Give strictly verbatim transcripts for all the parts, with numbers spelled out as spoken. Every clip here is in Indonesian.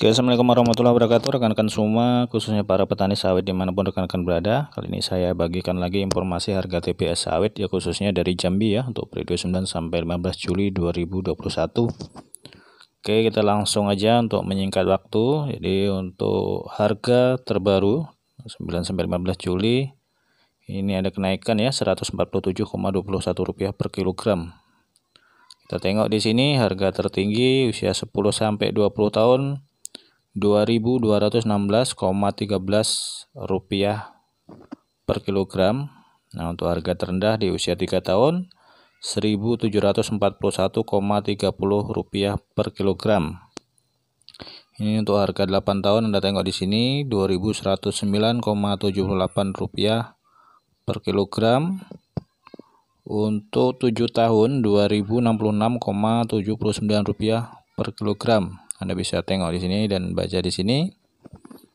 Oke, assalamualaikum warahmatullahi wabarakatuh rekan-rekan semua, khususnya para petani sawit dimanapun rekan-rekan berada. Kali ini saya bagikan lagi informasi harga T B S sawit, ya khususnya dari Jambi ya, untuk periode sembilan sampai lima belas Juli dua ribu dua puluh satu. Oke, kita langsung aja untuk menyingkat waktu. Jadi untuk harga terbaru sembilan sampai lima belas Juli ini ada kenaikan ya, seratus empat puluh tujuh koma dua satu rupiah per kilogram. Kita tengok di sini harga tertinggi usia sepuluh sampai dua puluh tahun dua ribu dua ratus enam belas koma satu tiga rupiah per kilogram. Nah, untuk harga terendah di usia tiga tahun seribu tujuh ratus empat puluh satu koma tiga nol rupiah per kilogram. Ini untuk harga delapan tahun Anda tengok di sini dua ribu seratus sembilan koma tujuh delapan rupiah per kilogram. Untuk tujuh tahun dua ribu enam puluh enam koma tujuh sembilan rupiah per kilogram. Anda bisa tengok di sini dan baca di sini.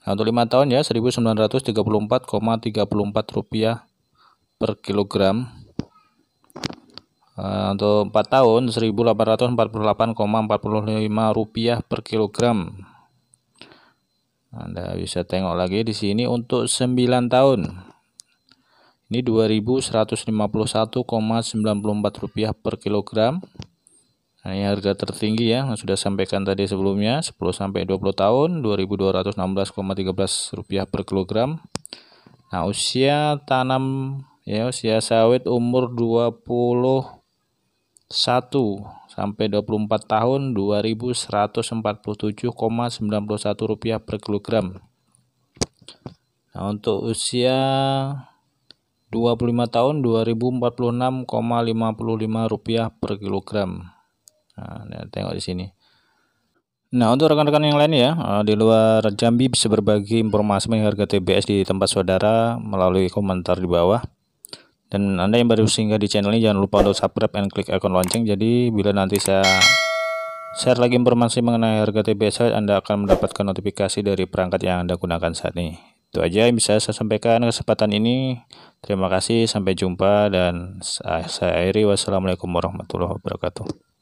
Nah, untuk lima tahun ya seribu sembilan ratus tiga puluh empat koma tiga empat rupiah per kilogram. Uh, untuk empat tahun seribu delapan ratus empat puluh delapan koma empat lima rupiah per kilogram. Anda bisa tengok lagi di sini untuk sembilan tahun. Ini dua ribu seratus lima puluh satu koma sembilan empat rupiah per kilogram. Nah, ini harga tertinggi ya, sudah sampaikan tadi sebelumnya, sepuluh sampai dua puluh tahun dua ribu dua ratus enam belas koma satu tiga rupiah per kilogram. Nah, usia tanam ya, usia sawit umur dua puluh satu sampai dua puluh empat tahun dua ribu seratus empat puluh tujuh koma sembilan satu rupiah per kilogram. Nah, untuk usia dua puluh lima tahun dua ribu empat puluh enam koma lima lima rupiah per kilogram. Nah, tengok di sini. Nah, untuk rekan-rekan yang lain ya, di luar Jambi bisa berbagi informasi mengenai harga T B S di tempat saudara melalui komentar di bawah. Dan Anda yang baru singgah di channel ini jangan lupa untuk subscribe dan klik icon lonceng. Jadi bila nanti saya share lagi informasi mengenai harga T B S, Anda akan mendapatkan notifikasi dari perangkat yang Anda gunakan saat ini. Itu aja yang bisa saya sampaikan kesempatan ini. Terima kasih, sampai jumpa dan saya akhiri. Wassalamualaikum warahmatullahi wabarakatuh.